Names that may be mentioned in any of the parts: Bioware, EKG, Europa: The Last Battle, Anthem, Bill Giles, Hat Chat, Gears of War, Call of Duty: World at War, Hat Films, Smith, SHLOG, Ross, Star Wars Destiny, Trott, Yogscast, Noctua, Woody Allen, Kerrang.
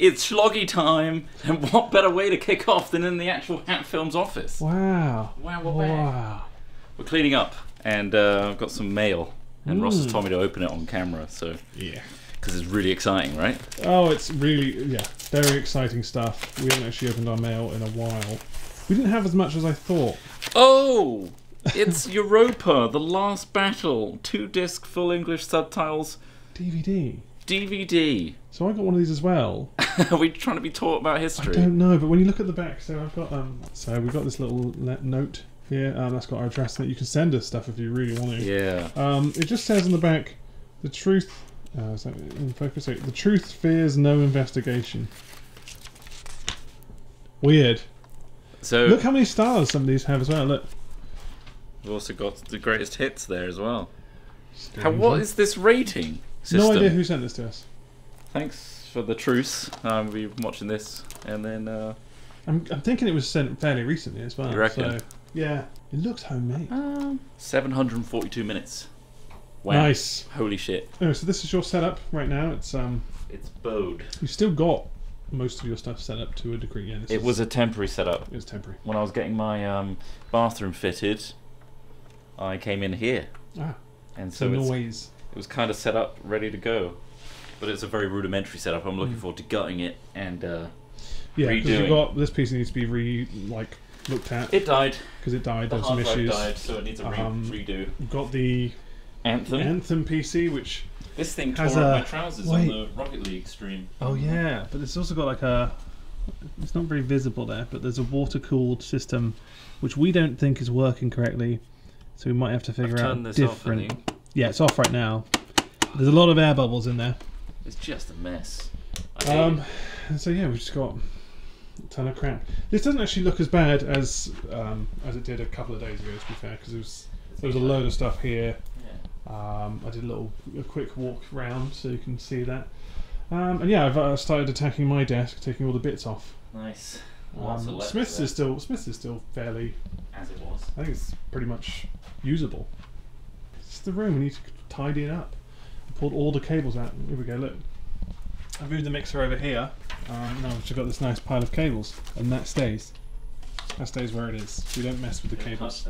It's SHLOGgy time, and what better way to kick off than in the actual Hat Films office? Wow. Wow, wow, wow. We're cleaning up, and I've got some mail, and Ross has told me to open it on camera, so... Yeah. Because it's really exciting, right? Oh, it's really, yeah, very exciting stuff. We haven't actually opened our mail in a while. We didn't have as much as I thought. Oh! It's Europa: The Last Battle. 2-disc full English subtitles. DVD. So I got one of these as well. Are we trying to be taught about history? I don't know, but when you look at the back, so I've got so we've got this little note here. That's got our address that you can send us stuff if you really want to. Yeah. It just says on the back, the truth. Is that in focus? So, the truth fears no investigation. Weird. So look how many stars some of these have as well. Look. We've also got the greatest hits there as well. How, what is this rating system? No idea who sent this to us. Thanks for the truce. We'll be watching this, and then I'm thinking it was sent fairly recently as well. You reckon? So, yeah, it looks homemade. 742 minutes. Wow. Nice. Holy shit. Anyway, so this is your setup right now. It's bowed. You've still got most of your stuff set up to a degree. Yeah, it was a temporary setup. It was temporary. When I was getting my bathroom fitted, I came in here, and so it was kind of set up, ready to go, but it's a very rudimentary setup. I'm looking forward to gutting it and yeah, redoing. Because you got this piece needs to be looked at. It died because it died. There's some issues. Died, so it needs a redo. You've got the Anthem PC, which this thing tore up my trousers on the Rocket League stream. Oh yeah, but it's also got like a. It's not very visible there, but there's a water-cooled system, which we don't think is working correctly. So we might have to figure out this different. Off, yeah, it's off right now. There's a lot of air bubbles in there. It's just a mess. So yeah, we've just got a ton of crap. This doesn't actually look as bad as it did a couple of days ago, to be fair, because there was a load of stuff here. Yeah. I did a quick walk around so you can see that. And yeah, I've started attacking my desk, taking all the bits off. Nice. Smith's is still fairly. As it was. I think it's pretty much usable. It's the room, we need to tidy it up. I pulled all the cables out. Here we go, look. I moved the mixer over here, and I've just got this nice pile of cables, and that stays. That stays where it is. We don't mess with the cables.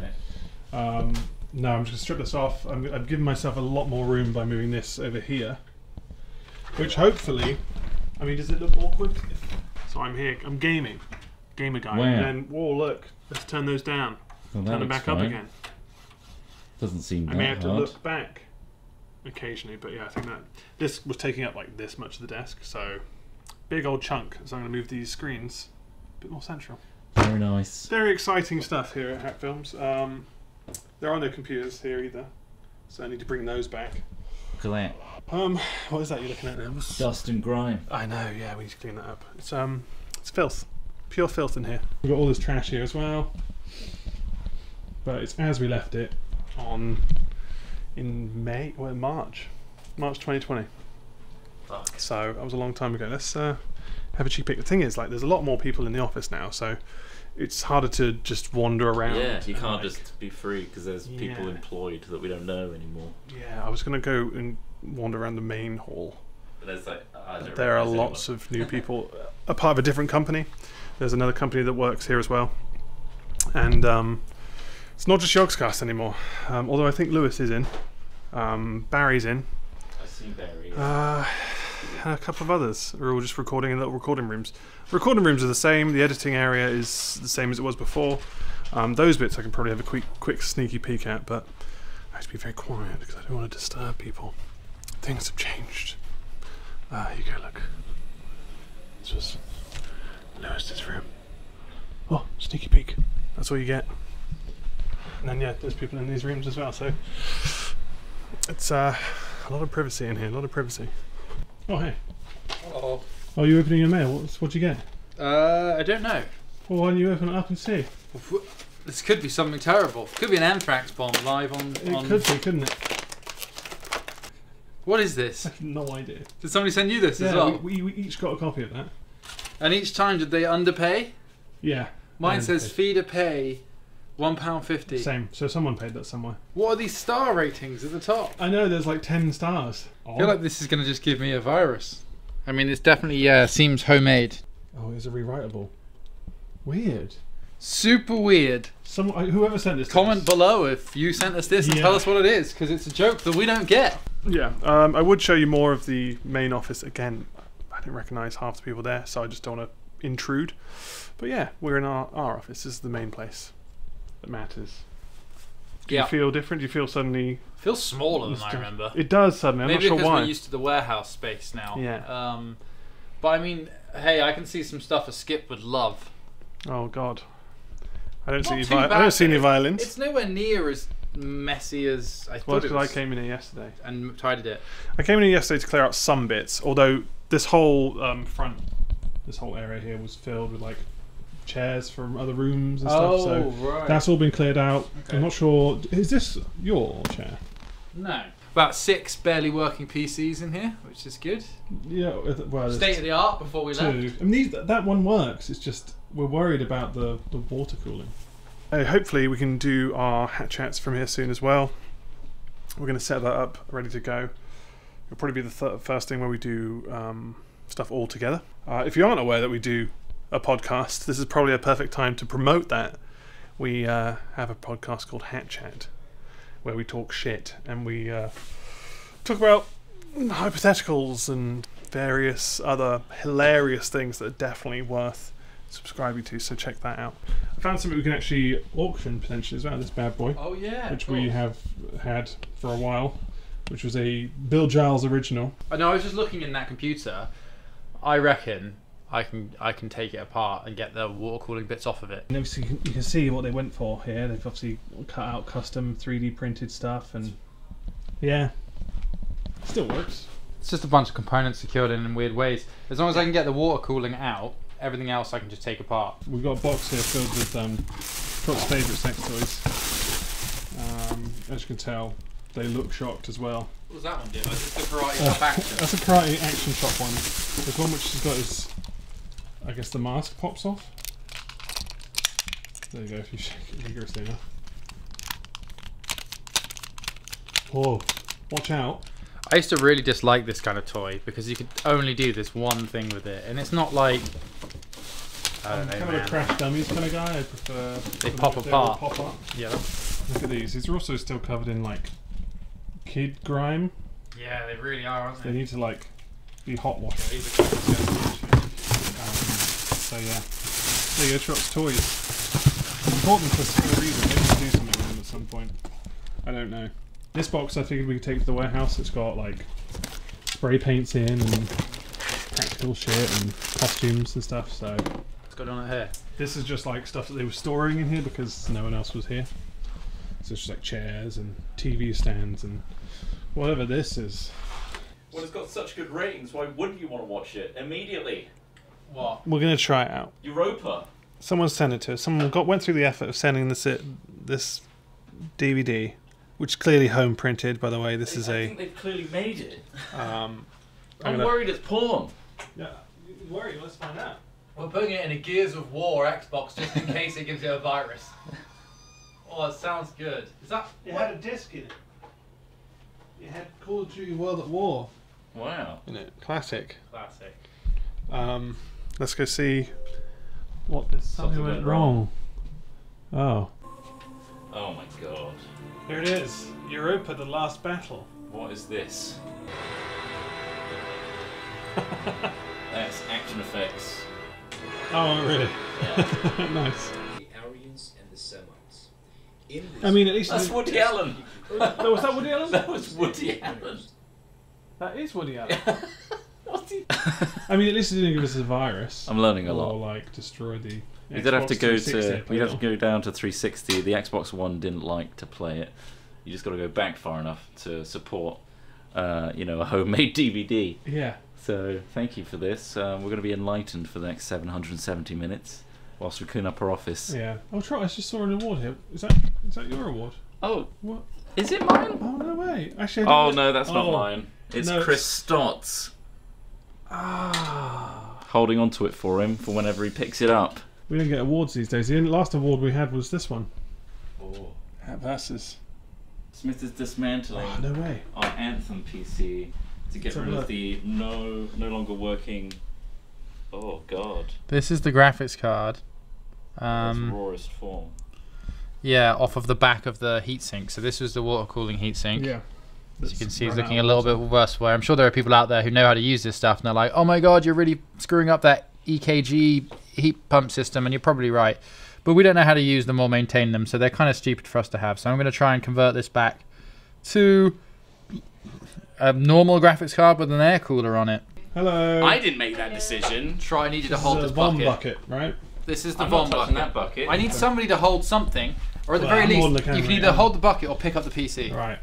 No, I'm just going to strip this off. I've given myself a lot more room by moving this over here, which hopefully, I mean, does it look awkward? So I'm here, I'm gaming. Gamer guy. Wow. And then, whoa, look. Let's turn those down. Well, turn them back up again. Doesn't seem that hard. I may have to look back occasionally, but yeah, I think that this was taking up like this much of the desk, so big old chunk. So I'm going to move these screens a bit more central. Very nice. Very exciting stuff here at Hat Films. There are no computers here either, so I need to bring those back. Look at that. What is that you're looking at now? Dust and grime. I know. Yeah, we need to clean that up. It's filth. Pure filth in here. We've got all this trash here as well, but it's as we left it in March 2020. Fuck. So that was a long time ago. Let's have a cheap pick. The thing is, like, there's a lot more people in the office now, so it's harder to just wander around. Yeah, you can't just be free because there's people employed that we don't know anymore. Yeah, I was gonna go and wander around the main hall. But there's like, there are lots of new people. A part of a different company. There's another company that works here as well, and it's not just Yogscast anymore. Although I think Lewis is in, Barry's in. I see Barry. And a couple of others are all just recording in little recording rooms. Recording rooms are the same. The editing area is the same as it was before. Those bits I can probably have a quick sneaky peek at, but I have to be very quiet because I don't want to disturb people. Things have changed. Here you go. Look. This was Lewis's room. Oh, sneaky peek. That's all you get. And then yeah, there's people in these rooms as well, so it's a lot of privacy in here, a lot of privacy. Oh hey. Oh. Oh, you're opening your mail. What'd you get? I don't know. Well, why don't you open it up and see? This could be something terrible. Could be an anthrax bomb live on. It could be, couldn't it? What is this? I have no idea. Did somebody send you this as well? We each got a copy of that. And each time, did they underpay? Yeah. Mine says fee to pay, £1.50. Same. So someone paid that somewhere. What are these star ratings at the top? I know, there's like 10 stars. I feel like this is going to just give me a virus. I mean, it's definitely, yeah, seems homemade. Oh, it's a rewritable. Weird. Super weird. Whoever sent this comment to us. Below if you sent us this and tell us what it is, because it's a joke that we don't get. Yeah, I would show you more of the main office. Again, I didn't recognise half the people there, so I just don't want to intrude. But yeah, we're in our office. This is the main place that matters. Do you feel different? Do you feel suddenly... It feels smaller than I remember. It does suddenly. I'm not sure why. Maybe because we're used to the warehouse space now. Yeah. But I mean, hey, I can see some stuff a Skip would love. Oh, God. I don't see any violence. It's nowhere near as messy as I thought it was. Because I came in here yesterday. And tidied it. I came in here yesterday to clear out some bits, although this whole this whole area here was filled with like chairs from other rooms and stuff. So that's all been cleared out. Okay. I'm not sure. Is this your chair? No. About 6 barely working PCs in here, which is good. Yeah, well, state of the art before we left. I mean, that one works. It's just we're worried about the water cooling. Hopefully we can do our Hat Chats from here soon as well. We're going to set that up, ready to go. It'll probably be the first thing where we do stuff all together. If you aren't aware that we do a podcast, this is probably a perfect time to promote that. We have a podcast called Hat Chat, where we talk shit and we talk about hypotheticals and various other hilarious things that are definitely worth subscribing to, so check that out. I found something we can actually auction potentially as well, this bad boy. Oh yeah. Which we have had for a while, which was a Bill Giles original. I know, I was just looking in that computer. I reckon I can take it apart and get the water cooling bits off of it. And obviously you can see what they went for here. They've obviously cut out custom 3D printed stuff, and yeah, it still works. It's just a bunch of components secured in weird ways. As long as I can get the water cooling out, everything else I can just take apart. We've got a box here filled with Cook's favourite sex toys. As you can tell, they look shocked as well. What was that one, dude? That's a karate shop action. That's a karate action shop one. There's one which has got his... I guess the mask pops off. There you go, if you shake it vigorously enough. Whoa, watch out. I used to really dislike this kind of toy because you could only do this one thing with it. And it's not like... I don't know, kind of a Crash Dummies kind of guy. I prefer... They pop apart. Pop up. Yeah. Look at these. These are also still covered in like kid grime. Yeah, they really are, aren't they? They need to like be hot washed. So yeah, there you go, Trott's toys. Important for some reason, maybe to do something with them at some point. I don't know. This box I figured we could take to the warehouse. It's got like spray paints in and practical shit and costumes and stuff, so. What's going on here? This is just like stuff that they were storing in here because no one else was here. So it's just like chairs and TV stands and whatever this is. Well, it's got such good ratings, why wouldn't you want to watch it immediately? What? We're going to try it out. Europa. Someone sent it to us. Someone went through the effort of sending this DVD, which is clearly home printed, by the way. This I think they've clearly made it. I'm worried it's porn. Yeah, you're worried? Let's find out. We're putting it in a Gears of War Xbox just in case it gives you a virus. Oh, it sounds good. Is that... It had a disc in it. It had Call of Duty: World at War. Wow. In it. Classic. Classic. Let's go see what this something went wrong. Oh. Oh my god. Here it is. Europa: The Last Battle. What is this? That's action effects. Oh really? Yeah. Nice. The Aryans and the Semites. I mean, at least that's Woody Allen. No, was that Woody Allen? That was Woody Allen. That is Woody Allen. I mean, at least he didn't give us a virus. I'm learning a lot. Or like destroy the. We did have to go to. We'd have to go down to 360. The Xbox One didn't like to play it. You just got to go back far enough to support, you know, a homemade DVD. Yeah. So thank you for this. We're going to be enlightened for the next 770 minutes whilst we clean up our office. Yeah. Oh, Trot, I just saw an award here. Is that your award? Oh. What? Is it mine? Oh no way. Actually. Oh no, that's not mine. It's Chris Stott's. Ah. Holding on to it for him for whenever he picks it up. We don't get awards these days. The last award we had was this one. Oh. Hat Versus. Smith is dismantling our Anthem PC to get rid of the no longer working. Oh god. This is the graphics card. Its rawest form. Yeah, off of the back of the heatsink. So this was the water cooling heatsink. Yeah. As you can see, it's looking a little bit worse. Where I'm sure there are people out there who know how to use this stuff, and they're like, "Oh my god, you're really screwing up that EKG heat pump system," and you're probably right. But we don't know how to use them or maintain them, so they're kind of stupid for us to have. So I'm going to try and convert this back to a normal graphics card with an air cooler on it. Hello. I didn't make that decision. Troy needed to hold this bucket. Bucket, right? This is the bomb bucket. That bucket. I need somebody to hold something, or at the very least, you can either hold the bucket or pick up the PC. Right.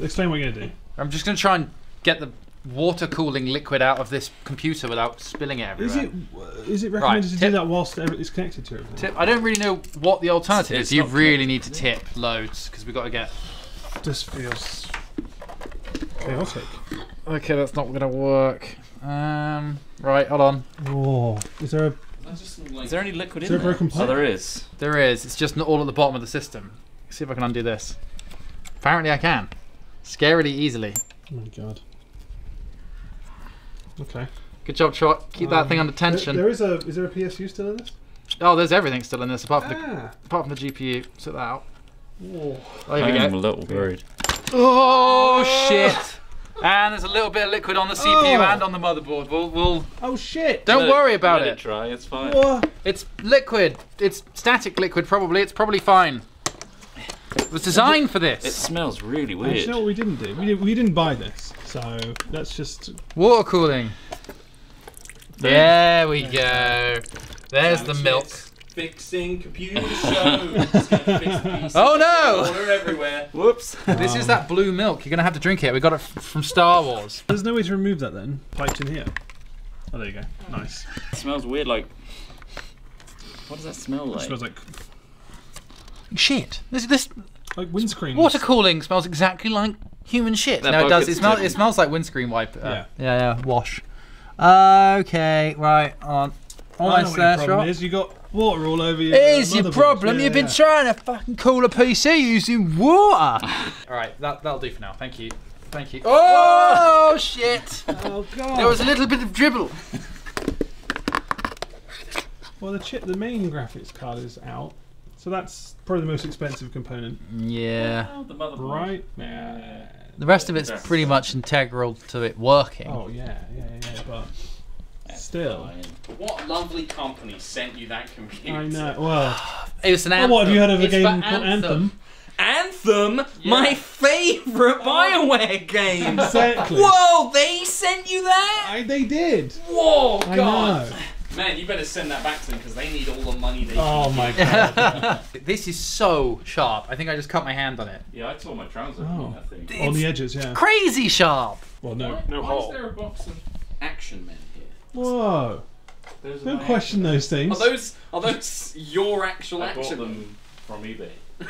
Explain what you're going to do. I'm just going to try and get the water cooling liquid out of this computer without spilling it everywhere. Is it recommended to do that whilst it's connected to everything? Tip. I don't really know what the alternative is. You really need to tip loads because we've got to get... This feels chaotic. Okay, that's not going to work. Right, hold on. Oh, is there a... Is there any liquid in there? Is there a broken pipe? Oh, there is. There is. It's just not all at the bottom of the system. Let's see if I can undo this. Apparently I can. Scarily easily. Oh my god. Okay. Good job, Troy. Keep that thing under tension. Is there a PSU still in this? Oh, there's everything still in this apart from the GPU. Set that out. Whoa. There we go. I'm a little worried. Oh shit! And there's a little bit of liquid on the CPU and on the motherboard. We'll Oh shit! Don't worry about it. Let it dry. It's fine. What? It's liquid. It's static liquid. Probably. It's probably fine. It was designed for this. It smells really weird. You know what we didn't do? We didn't buy this, so that's just... Water cooling. There we go. There's the milk. Fixing computer show. Oh no! Water everywhere. Whoops. This is that blue milk. You're going to have to drink it. We got it from Star Wars. There's no way to remove that then. Piped in here. Oh, there you go. Nice. It smells weird like... What does that smell like? It smells like... Shit. This like windscreen. Water cooling smells exactly like human shit. That no, it does. It smells like windscreen wiper. Yeah. Wash. Okay. Right. On. Nice there, Rob. You got water all over you. Here's your problem. Yeah, you've been trying to fucking cool a PC using water. All right. That'll do for now. Thank you. Thank you. Oh shit. Oh god. There was a little bit of dribble. Well, the main graphics card is out. So that's probably the most expensive component. Yeah. Well, the motherboard. Right? Yeah. The rest of it's pretty much integral to it working. Oh, yeah. But still. Fine. What lovely company sent you that computer? I know. Well, it was an Anthem. Well, what have you heard of a game called Anthem? Anthem? Yeah. My favourite Bioware game. Exactly. Whoa, they sent you that? They did. Whoa, God. I know. Man, you better send that back to them because they need all the money they can. My god. This is so sharp. I think I just cut my hand on it. Yeah, I tore my trousers on that thing. On the edges, yeah. Crazy sharp! Well, no hole. Why is there a box of Action Men here? Whoa. Don't question those things. Are those your actual Action Men? I bought them from eBay.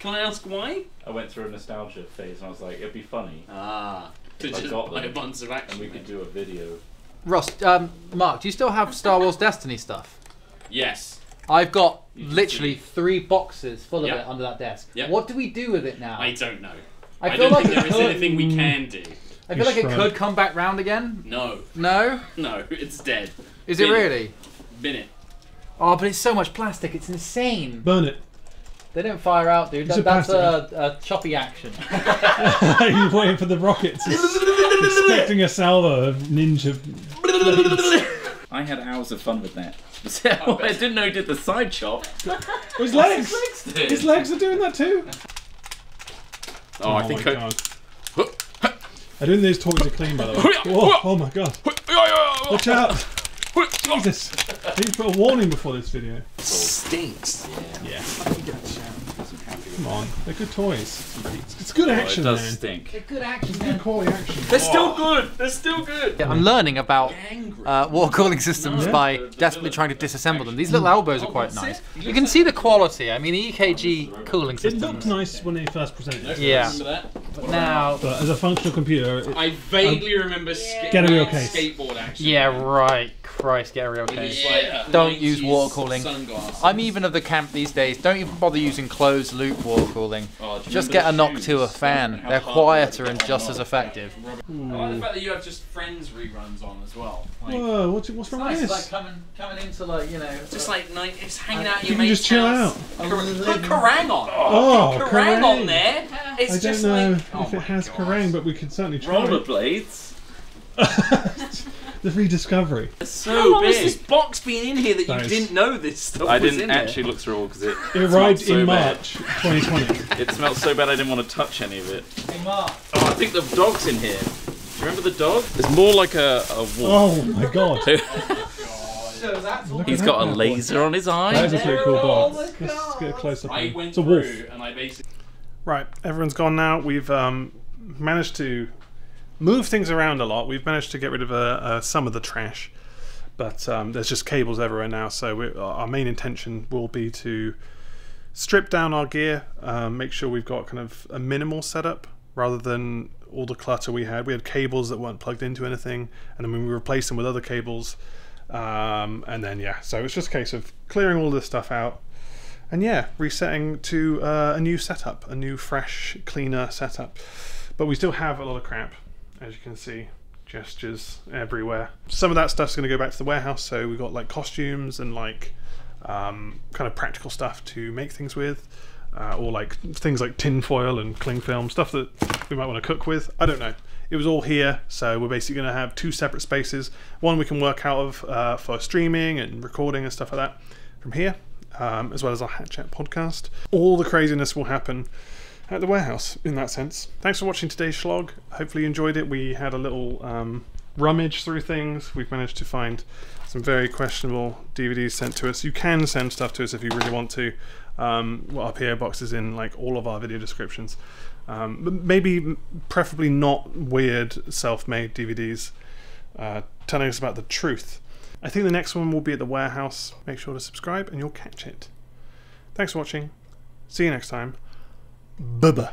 Can I ask why? I went through a nostalgia phase and I was like, it'd be funny. To just buy a bunch of Action Men. And we could do a video. Ross, Mark, do you still have Star Wars Destiny stuff? Yes. I've got literally 3 boxes full of it under that desk. Yep. What do we do with it now? I don't know. I don't think there is anything we can do. I feel like it could come back round again. No. No? No, it's dead. Is it really? Bin it. Oh, but it's so much plastic, it's insane. Burn it. They don't fire out, dude. That's a choppy action. You're waiting for the rockets. Expecting a salvo of ninja. I had hours of fun with that. I didn't know he did the side chop. His legs! His legs are doing that too. Oh I think I don't think those toys are clean, by the way. Whoa, oh my god. Watch out! Jesus! I need to put a warning before this video. It stinks. Yeah. Come on, they're good toys. It's good action. It does stink. They're good action. It's good quality action. They're still good. They're still good. Yeah, I'm learning about water cooling systems by desperately trying to disassemble them. These little elbows are quite nice. You can see the quality. I mean, the EKG cooling system. It looked nice when they first presented it. Yeah. But now, as a functional computer, I vaguely remember skateboard action. Yeah, right. Christ, get a real case. Yeah. Don't use water cooling. Sunglasses. I'm even of the camp these days. Don't even bother using closed loop water cooling. Oh, just get a Noctua fan. They're quieter and just as effective. I like the fact that you have just Friends reruns on as well. Like, whoa, what's wrong with this? It's like coming into like, you know... Just like night, it's hanging out your mate's house. You can just chill out. Put Kerrang on. Oh, Kerrang on there. It's just like... I don't know if it has Kerrang, but we can certainly try it. Rollerblades. The rediscovery. So how long has this box been in here that you didn't know this stuff was in there? I didn't actually look through all because it arrived so in March 2020. It smelled so bad I didn't want to touch any of it. In March. Oh, I think the dog's in here. Do you remember the dog? It's more like a wolf. Oh my god. So that's he's got a laser on his eye. That is a pretty cool dog. Let's get a close up. It's a wolf. And I basically... Right, everyone's gone now. We've managed to move things around a lot. We've managed to get rid of some of the trash, but there's just cables everywhere now, so our main intention will be to strip down our gear, make sure we've got kind of a minimal setup rather than all the clutter we had. We had cables that weren't plugged into anything, and then we replaced them with other cables, and then yeah, so it's just a case of clearing all this stuff out and yeah, resetting to a new setup, a new fresh, cleaner setup. But we still have a lot of crap. As you can see, gestures everywhere. Some of that stuff's going to go back to the warehouse, so we've got like costumes and like kind of practical stuff to make things with, or like things like tin foil and cling film, stuff that we might want to cook with. I don't know. It was all here, so we're basically going to have two separate spaces. One we can work out of for streaming and recording and stuff like that from here, as well as our Hat Chat podcast. All the craziness will happen at the warehouse in that sense. Thanks for watching today's SHLOG. Hopefully you enjoyed it. We had a little rummage through things. We've managed to find some very questionable DVDs sent to us. You can send stuff to us if you really want to. Well, our PO box is in like all of our video descriptions. But maybe preferably not weird self-made DVDs telling us about the truth. I think the next one will be at the warehouse. Make sure to subscribe and you'll catch it. Thanks for watching. See you next time. Bye-bye.